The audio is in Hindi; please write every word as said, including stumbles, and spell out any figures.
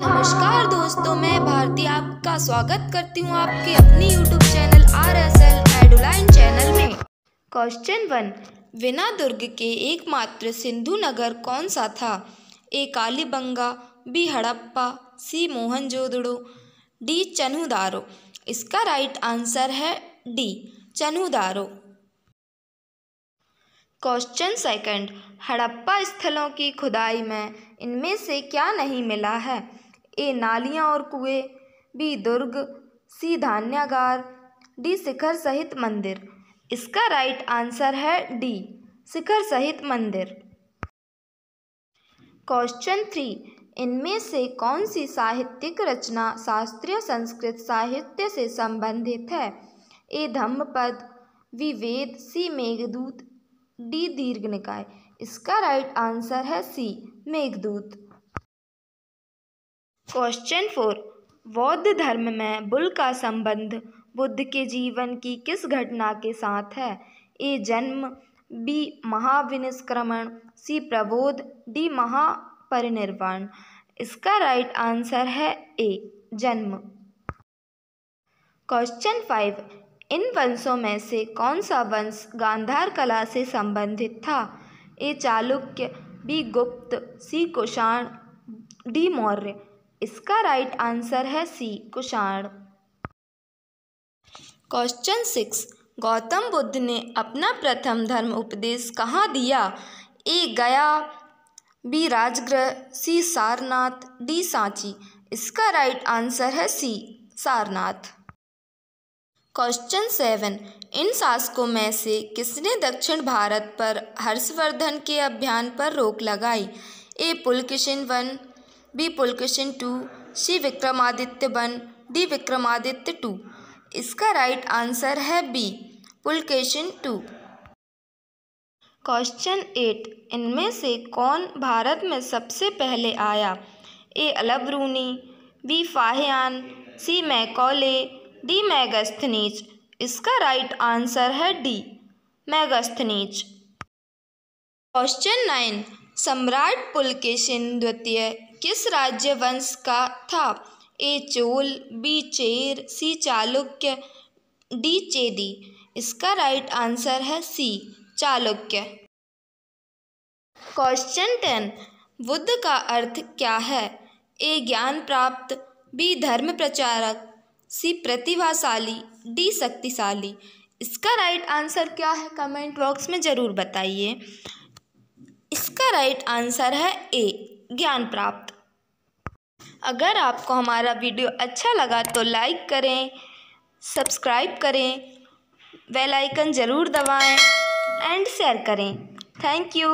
नमस्कार दोस्तों, मैं भारती आपका स्वागत करती हूँ आपके अपने YouTube channel R S L Eduline channel में। क्वेश्चन वन, बिना दुर्ग के एकमात्र सिंधु नगर कौन सा था? A Kalibangan, B Harappa, C Mohenjodaro, D Chanhudaro. इसका राइट आंसर है D Chanhudaro. Question second, Harappa स्थलों की खुदाई में इनमें से क्या नहीं मिला है? ए नालियाँ और कुएं, बी दुर्ग, सी धान्यागार, डी शिखर सहित मंदिर। इसका राइट आंसर है डी शिखर सहित मंदिर। क्वेश्चन थ्री, इनमें से कौन सी साहित्यिक रचना शास्त्रीय संस्कृत साहित्य से संबंधित है? A Dhammapada, B Veda, C Meghaduta, D दीर्घ निकाय। इसका राइट आंसर है सी मेघदूत। क्वेश्चन फोर, बौद्ध धर्म में बुल का संबंध बुद्ध के जीवन की किस घटना के साथ है? ए जन्म, बी महाविनिष्क्रमण, सी प्रबोध, डी महापरिनिर्वाण। इसका राइट आंसर है ए जन्म। क्वेश्चन फाइव, इन वंशों में से कौन सा वंश गांधार कला से संबंधित था? ए चालुक्य, बी गुप्त, सी कुषाण, डी मौर्य। इसका राइट आंसर है C Kushan. Question six, Gautam Buddha ने अपना प्रथम धर्म उपदेश कहाँ दिया? A Gaya, B Rajgriha, C Sarnath, D Sanchi. इसका राइट आंसर है सी सारनाथ। क्वेश्चन सेवन, इन शासकों में से किसने दक्षिण भारत पर हर्षवर्धन के अभियान पर रोक लगाई? A Pulakeshin one, B Pulakeshin two, C Vikramaditya one, D Vikramaditya two. इसका राइट आंसर है B Pulakeshin two. Question eight, इनमें से कौन भारत में सबसे पहले आया? A Alberuni, B Fahien, C Macaulay, D Megasthenes. इसका राइट आंसर है डी मैगस्थनीज। क्वेश्चन नाइन, सम्राट पुलकेशिन द्वितीय किस राज्य वंश का था? A Chola, B Chera, C Chalukya, D Chedi. इसका राइट आंसर है सी चालुक्य। क्वेश्चन टेन, बुद्ध का अर्थ क्या है? ए ज्ञान प्राप्त, बी धर्म प्रचारक, सी प्रतिभाशाली, डी शक्तिशाली। इसका राइट आंसर क्या है? कमेंट बॉक्स में ज़रूर बताइए। इसका राइट आंसर है ए ज्ञान प्राप्त। अगर आपको हमारा वीडियो अच्छा लगा तो लाइक करें, सब्सक्राइब करें, बेल आइकन ज़रूर दबाएं एंड शेयर करें। Thank you.